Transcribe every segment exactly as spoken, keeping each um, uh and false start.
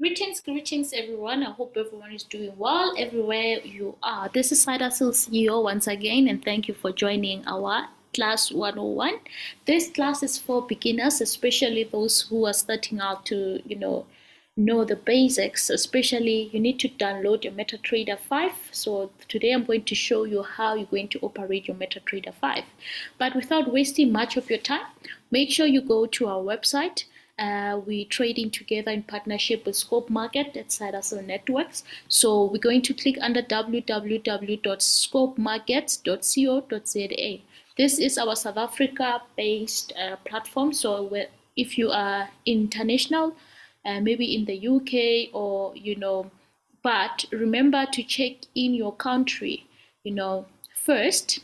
Greetings, greetings everyone. I hope everyone is doing well everywhere you are. This is Sidehustle C E O once again, and thank you for joining our class one oh one. This class is for beginners, especially those who are starting out to, you know, know the basics. Especially you need to download your MetaTrader five. So today I'm going to show you how you're going to operate your MetaTrader five. But without wasting much of your time, make sure you go to our website. Uh, we're trading together in partnership with Scope Market at Sidehustle Networks. So we're going to click under w w w dot scope markets dot co dot z a. This is our South Africa-based uh, platform. So if you are international, uh, maybe in the U K or, you know, but remember to check in your country, you know, first.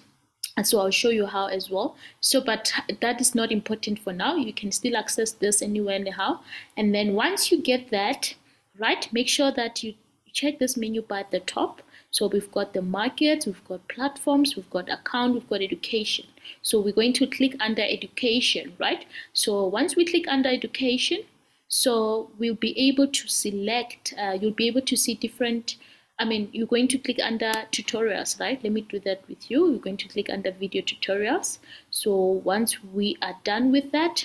And so I'll show you how as well. So, but that is not important for now. You can still access this anywhere, anyhow. And then once you get that, right, make sure that you check this menu bar at the top. So we've got the markets, we've got platforms, we've got account, we've got education. So we're going to click under education, right? So once we click under education, so we'll be able to select, uh, you'll be able to see different I mean, you're going to click under tutorials, right? Let me do that with you. You're going to click under video tutorials. So once we are done with that,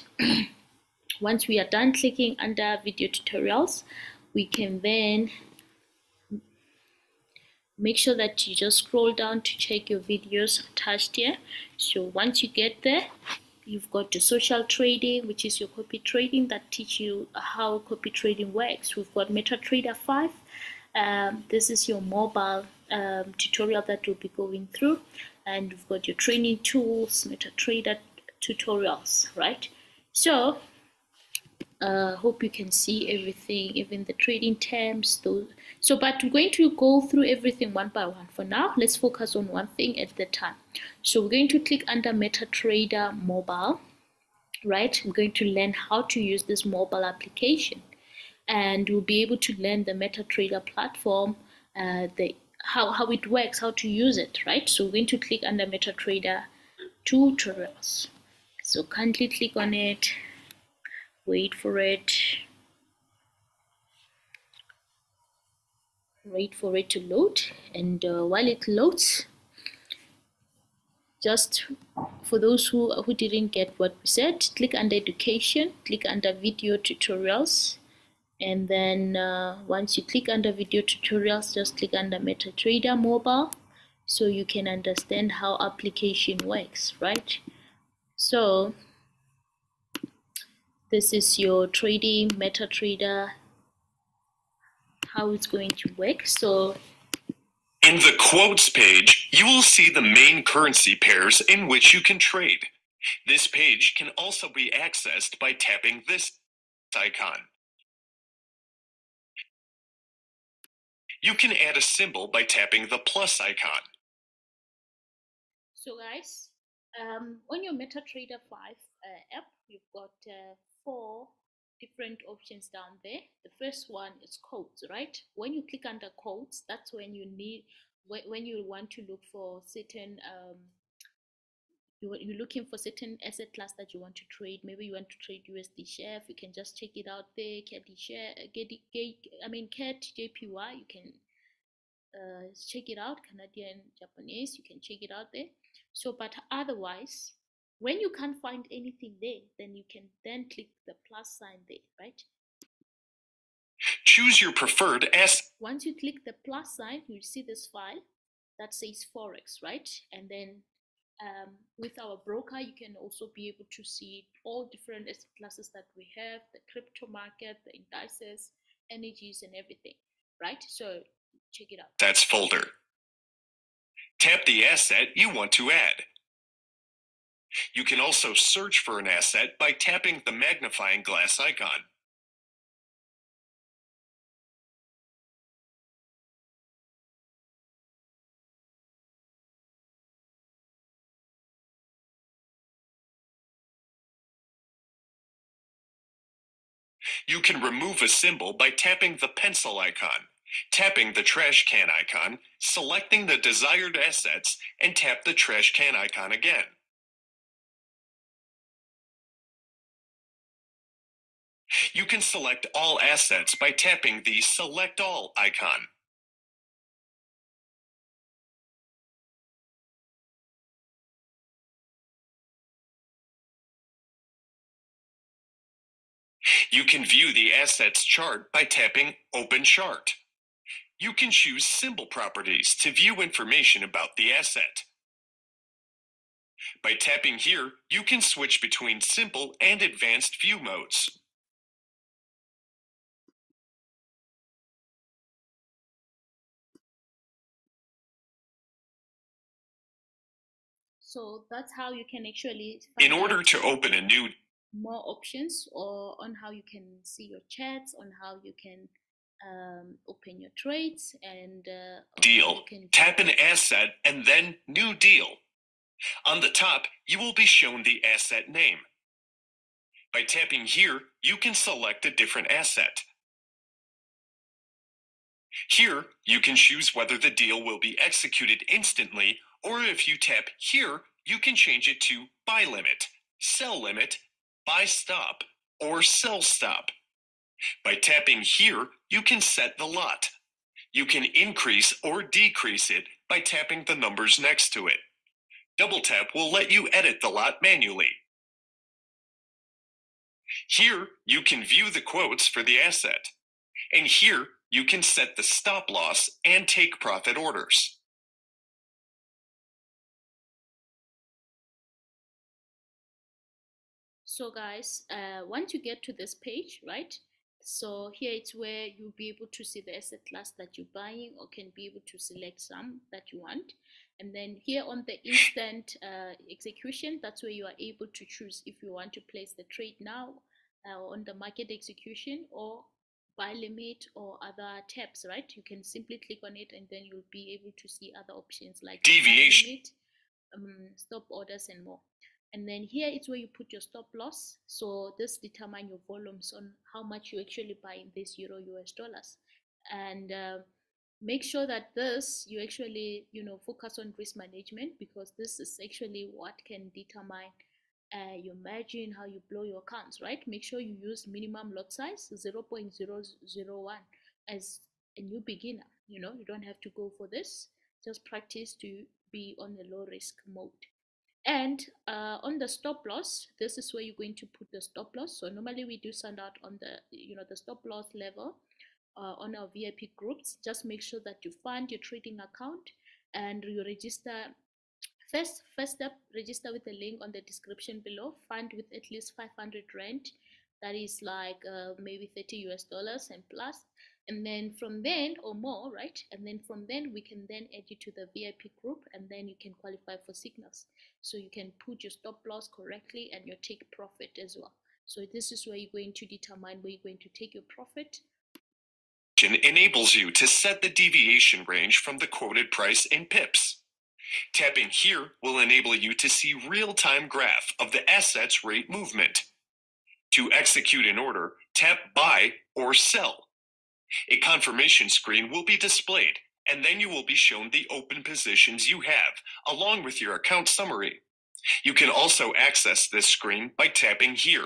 once we are done clicking under video tutorials, we can then make sure that you just scroll down to check your videos attached here. So once you get there, you've got the social trading, which is your copy trading that teach you how copy trading works. We've got MetaTrader five. Um, this is your mobile um, tutorial that we'll be going through, and we've got your training tools, MetaTrader tutorials, right? So uh, hope you can see everything, even the trading terms, those. So but we're going to go through everything one by one. For now, let's focus on one thing at a time. So we're going to click under MetaTrader mobile, right? We're going to learn how to use this mobile application, and you'll be able to learn the MetaTrader platform, uh, the how, how it works, how to use it, right? So we're going to click under MetaTrader tutorials. So kindly click on it, wait for it, wait for it to load. And uh, while it loads, just for those who, who didn't get what we said, click under education, click under video tutorials. And then uh, once you click under video tutorials, just click under MetaTrader mobile, so you can understand how application works, right? So this is your trading MetaTrader, how it's going to work. So in the quotes page, you will see the main currency pairs in which you can trade. This page can also be accessed by tapping this icon. You can add a symbol by tapping the plus icon. So guys, um, on your MetaTrader five uh, app, you've got uh, four different options down there. The first one is codes, right? When you click under codes, that's when you need, when, when you want to look for certain, um, you, you're looking for certain asset class that you want to trade. Maybe you want to trade U S D share. You can just check it out there. C A D share, I mean C A D J P Y. You can uh, check it out. Canadian, Japanese. You can check it out there. So, but otherwise, when you can't find anything there, then you can then click the plus sign there, right? Choose your preferred asset. Once you click the plus sign, you see this file that says Forex, right? And then Um, with our broker, you can also be able to see all different asset classes that we have, the crypto market, the indices, energies, and everything, right? So check it out. That's folder. Tap the asset you want to add. You can also search for an asset by tapping the magnifying glass icon. You can remove a symbol by tapping the pencil icon, tapping the trash can icon, selecting the desired assets, and tap the trash can icon again. You can select all assets by tapping the Select All icon. You can view the assets chart by tapping Open Chart. You can choose symbol properties to view information about the asset. By tapping here, you can switch between simple and advanced view modes. So that's how you can actually find in order to open a new more options or on how you can see your charts, on how you can um, open your trades and uh, deal. Tap an asset and then new deal. On the top, you will be shown the asset name. By tapping here, you can select a different asset. Here, you can choose whether the deal will be executed instantly, or if you tap here, you can change it to buy limit, sell limit, buy stop, or sell stop. By tapping here, you can set the lot. You can increase or decrease it by tapping the numbers next to it. Double tap will let you edit the lot manually. Here, you can view the quotes for the asset. And here, you can set the stop loss and take profit orders. So guys, uh, once you get to this page, right? So here it's where you'll be able to see the asset class that you're buying, or can be able to select some that you want. And then here on the instant uh, execution, that's where you are able to choose if you want to place the trade now uh, on the market execution or buy limit or other tabs, right? You can simply click on it and then you'll be able to see other options like deviation, limit, um, stop orders and more. And then here it's where you put your stop loss. So this determines your volumes on how much you actually buy in this euro U S dollars. And uh, make sure that this, you actually, you know, focus on risk management, because this is actually what can determine uh, your margin, how you blow your accounts, right? Make sure you use minimum lot size zero point zero zero one as a new beginner. You know, you don't have to go for this. Just practice to be on the low risk mode. And uh, on the stop loss, this is where you're going to put the stop loss. So normally we do send out on the, you know, the stop loss level uh, on our V I P groups. Just make sure that you fund your trading account and you register. First, first step, register with the link on the description below. Fund with at least five hundred rand. That is like uh, maybe thirty U S dollars and plus. And then from then or more, right? And then from then, we can then add you to the V I P group, and then you can qualify for signals. So you can put your stop loss correctly and your take profit as well. So this is where you're going to determine where you're going to take your profit. It enables you to set the deviation range from the quoted price in pips. Tapping here will enable you to see real-time graph of the asset's rate movement. To execute an order, tap buy or sell. A confirmation screen will be displayed, and then you will be shown the open positions you have, along with your account summary. You can also access this screen by tapping here.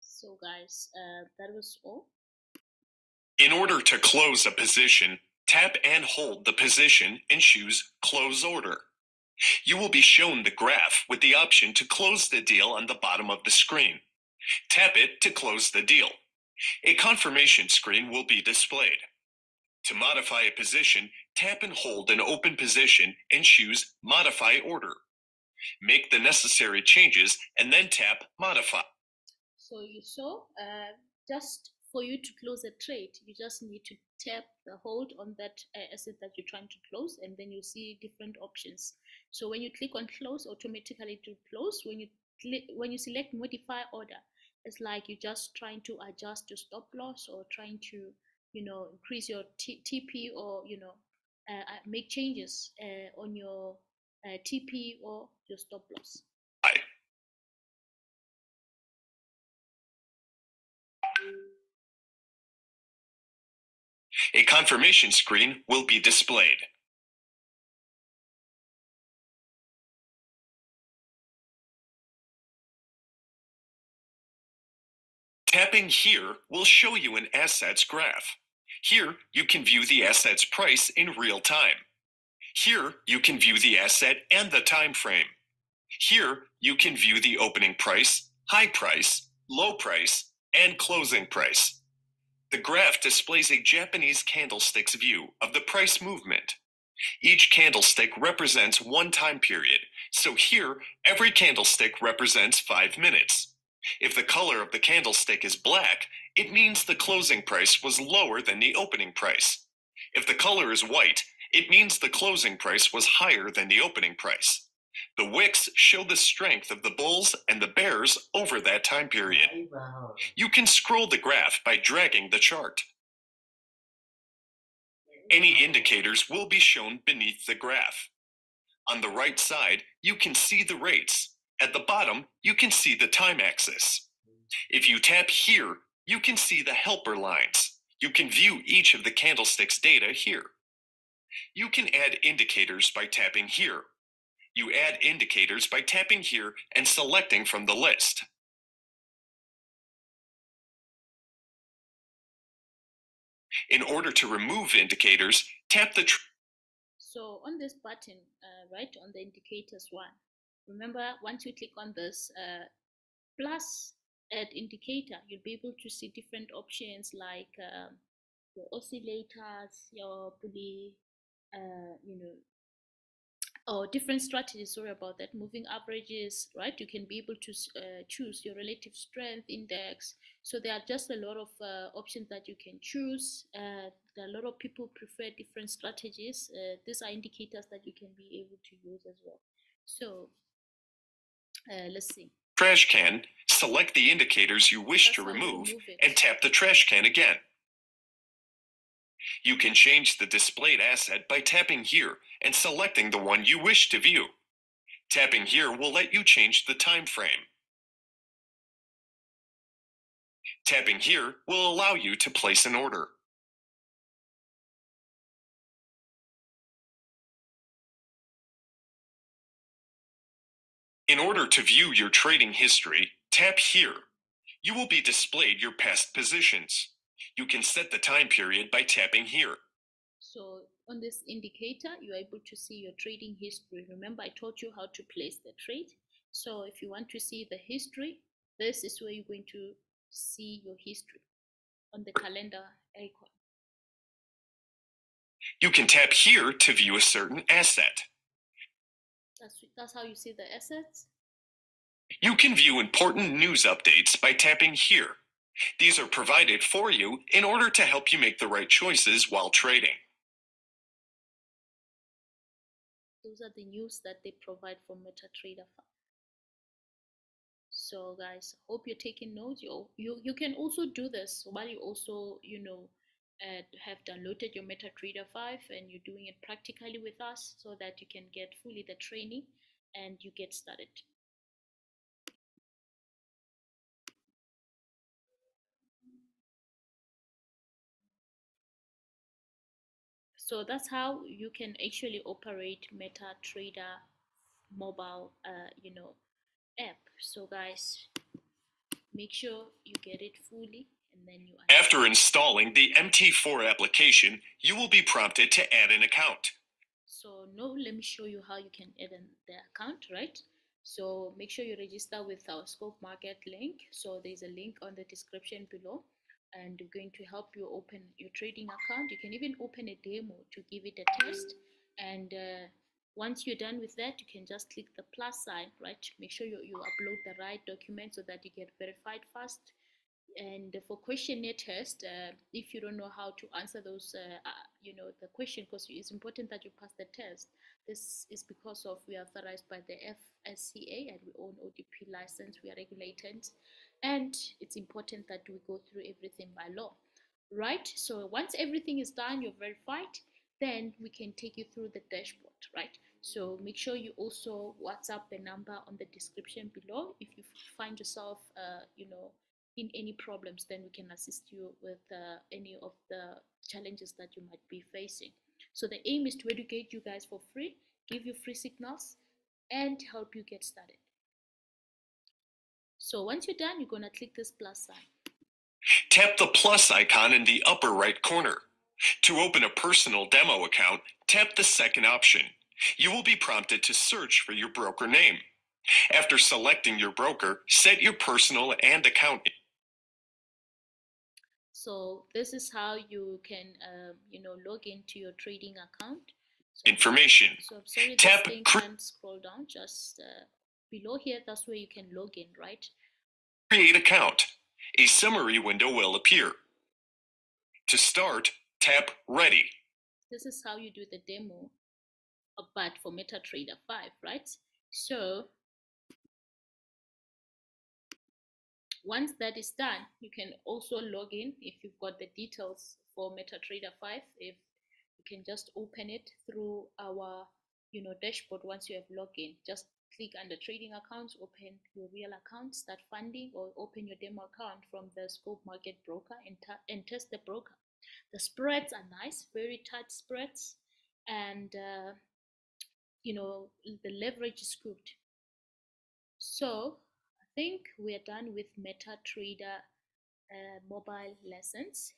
So guys, uh, that was all. In order to close a position, tap and hold the position and choose Close Order. You will be shown the graph with the option to close the deal on the bottom of the screen. Tap it to close the deal. A confirmation screen will be displayed. To modify a position, tap and hold an open position and choose Modify Order. Make the necessary changes and then tap Modify. So you saw, uh, just for you to close a trade, you just need to tap the hold on that uh, asset that you're trying to close, and then you see different options. So when you click on Close, automatically to close. When you click, when you select Modify Order, it's like you're just trying to adjust your stop loss or trying to, you know, increase your T P or, you know, uh, make changes uh, on your uh, T P or your stop loss. Hi. A confirmation screen will be displayed. Tapping here will show you an assets graph. Here, you can view the asset's price in real time. Here, you can view the asset and the time frame. Here, you can view the opening price, high price, low price, and closing price. The graph displays a Japanese candlestick's view of the price movement. Each candlestick represents one time period, so here, every candlestick represents five minutes. If the color of the candlestick is black, it means the closing price was lower than the opening price. If the color is white, it means the closing price was higher than the opening price. The wicks show the strength of the bulls and the bears over that time period. You can scroll the graph by dragging the chart. Any indicators will be shown beneath the graph. On the right side, you can see the rates. At the bottom, you can see the time axis. If you tap here, you can see the helper lines. You can view each of the candlesticks' data here. You can add indicators by tapping here. You add indicators by tapping here and selecting from the list. In order to remove indicators, tap the... So on this button, uh, right on the indicators one, remember once you click on this uh, plus add indicator, you'll be able to see different options like uh, your oscillators, your bullish, Uh, you know, or different strategies, sorry about that, moving averages, right? You can be able to uh, choose your relative strength index. So there are just a lot of uh, options that you can choose. Uh, a lot of people prefer different strategies. Uh, these are indicators that you can be able to use as well. So uh, let's see. Trash can, select the indicators you wish That's to remove, remove and tap the trash can again. You can change the displayed asset by tapping here and selecting the one you wish to view. Tapping here will let you change the time frame. Tapping here will allow you to place an order. In order to view your trading history, tap here. You will be displayed your past positions. You can set the time period by tapping here. So on this indicator, you're able to see your trading history. Remember, I taught you how to place the trade. So if you want to see the history, this is where you're going to see your history on the calendar icon. You can tap here to view a certain asset. That's, that's how you see the assets. You can view important news updates by tapping here. These are provided for you in order to help you make the right choices while trading. Those are the news that they provide for MetaTrader five. So guys, hope you're taking notes. You, you, you can also do this while you also, you know, uh, have downloaded your MetaTrader five and you're doing it practically with us so that you can get fully the training and you get started. So that's how you can actually operate MetaTrader mobile, uh, you know, app. So guys, make sure you get it fully, and then you. After installing the M T four application, you will be prompted to add an account. So now let me show you how you can add an, the account, right? So make sure you register with our Scope Market link. So there's a link on the description below. And we're going to help you open your trading account. You can even open a demo to give it a test. And uh, once you're done with that, you can just click the plus sign, right? Make sure you, you upload the right document so that you get verified fast. And for questionnaire test, uh, if you don't know how to answer those, uh, uh, you know, the question, because it's important that you pass the test. This is because of we are authorized by the F S C A and we own O D P license. We are regulated. And it's important that we go through everything by law, right? So once everything is done, you're verified, then we can take you through the dashboard, right? So make sure you also WhatsApp the number on the description below. If you find yourself, uh, you know, in any problems, then we can assist you with uh, any of the challenges that you might be facing. So the aim is to educate you guys for free, give you free signals, and help you get started. So once you're done, you're going to click this plus sign. Tap the plus icon in the upper right corner. To open a personal demo account, tap the second option. You will be prompted to search for your broker name. After selecting your broker, set your personal and account name. So this is how you can, uh, you know, log into your trading account. So information. So I'm sorry, tap. This thing can't scroll down. Just uh, below here. That's where you can log in, right? Create account. A summary window will appear. To start, tap Ready. This is how you do the demo, but for MetaTrader five, right? So once that is done, you can also log in if you've got the details for MetaTrader five. If you can just open it through our, you know, dashboard once you have logged in. Just click under trading accounts, open your real account, start funding, or open your demo account from the Scope Market broker and, and test the broker. The spreads are nice, very tight spreads, and uh, you know, the leverage is good. So I think we are done with MetaTrader uh, mobile lessons.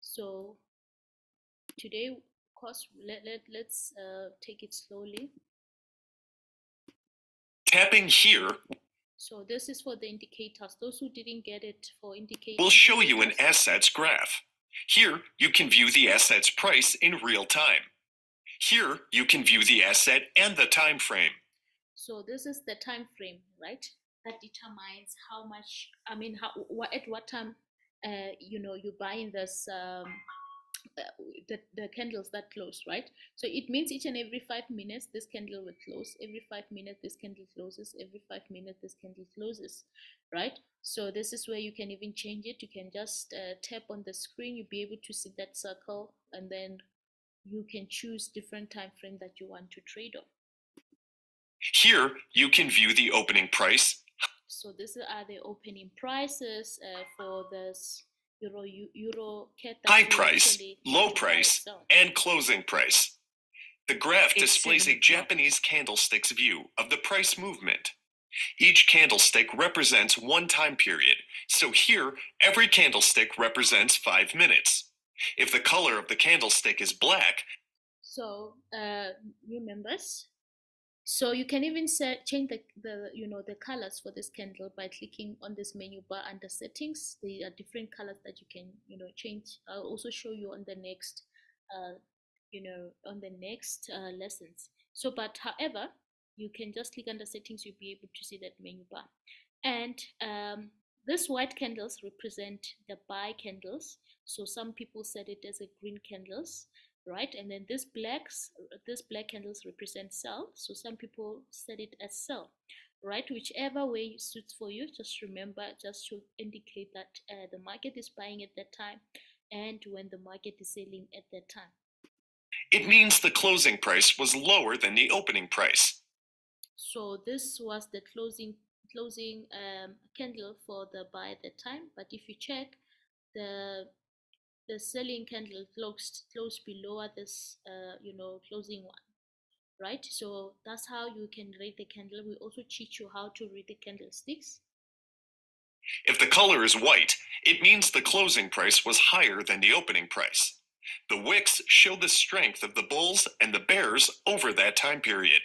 So today, of course, let, let, let's uh, take it slowly. Tapping here. So this is for the indicators. Those who didn't get it for indicators. We'll show you an assets graph. Here, you can view the asset's price in real time. Here, you can view the asset and the time frame. So this is the time frame, right? That determines how much, I mean, how, what, at what time, uh, you know, you buy in this, um, uh, the, the candles that close, right? So it means each and every five minutes this candle will close, every five minutes this candle closes, every five minutes this candle closes, right? So this is where you can even change it. You can just uh, tap on the screen, you'll be able to see that circle, and then you can choose different time frame that you want to trade on. Here you can view the opening price. So these are the opening prices uh, for this Euro, Euro, high price, low price, and closing price. The graph displays a Japanese candlestick's view of the price movement. Each candlestick represents one time period, so here every candlestick represents five minutes. If the color of the candlestick is black, so uh, new members. So you can even set, change the, the, you know, the colors for this candle by clicking on this menu bar under settings. There are different colors that you can, you know, change. I'll also show you on the next, uh, you know, on the next uh, lessons. So, but however, you can just click under settings. You'll be able to see that menu bar. And um, these white candles represent the buy candles. So some people set it as a green candles. Right, and then this blacks, this black candles represent sell. So some people set it as sell, right? Whichever way suits for you. Just remember, just to indicate that uh, the market is buying at that time, and when the market is selling at that time. It means the closing price was lower than the opening price. So this was the closing closing um, candle for the buy at that time. But if you check the The selling candle closed close below this, uh, you know, closing one, right? So that's how you can read the candle. We also teach you how to read the candlesticks. If the color is white, it means the closing price was higher than the opening price. The wicks show the strength of the bulls and the bears over that time period.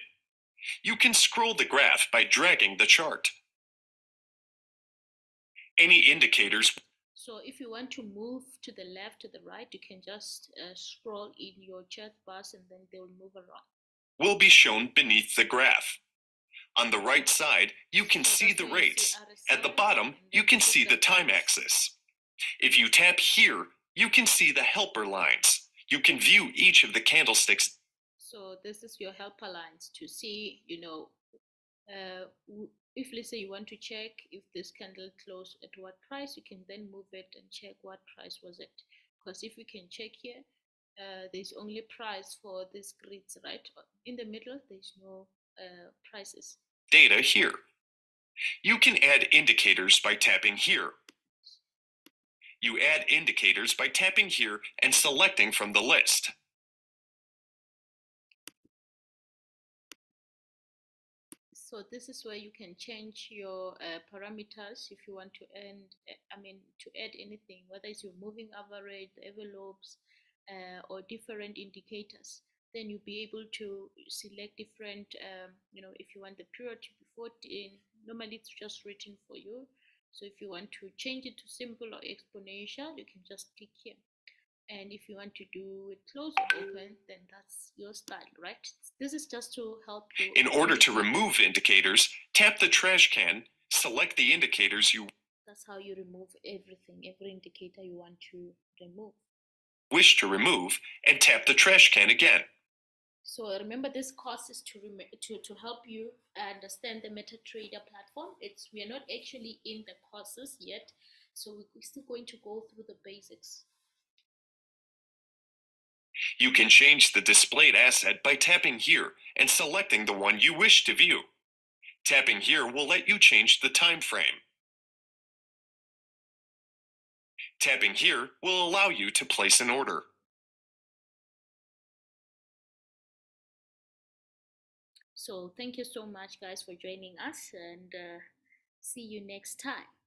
You can scroll the graph by dragging the chart. Any indicators. So if you want to move to the left, to the right, you can just uh, scroll in your chart bars and then they will move around. Will be shown beneath the graph. On the right side, you can see the rates. At the bottom, you can see the time axis. If you tap here, you can see the helper lines. You can view each of the candlesticks. So this is your helper lines to see, you know, uh, if let's say you want to check if this candle closed at what price, you can then move it and check what price was it. Because if you can check here, uh, there's only price for this grids, right? In the middle, there's no uh, prices. Data here. You can add indicators by tapping here. You add indicators by tapping here and selecting from the list. So this is where you can change your uh, parameters if you want to end, I mean, to add anything, whether it's your moving average, the envelopes, uh, or different indicators, then you'll be able to select different, um, you know, if you want the period to be fourteen, normally it's just written for you. So if you want to change it to simple or exponential, you can just click here. And if you want to do it close or open, then that's your style, right? This is just to help you. In order to remove indicators, tap the trash can, select the indicators you... That's how you remove everything, every indicator you want to remove. Wish to remove, and tap the trash can again. So remember, this course is to, to, to help you understand the MetaTrader platform. It's, we are not actually in the courses yet, so we're still going to go through the basics. You can change the displayed asset by tapping here and selecting the one you wish to view. Tapping here will let you change the time frame. Tapping here will allow you to place an order. So thank you so much, guys, for joining us, and uh, see you next time.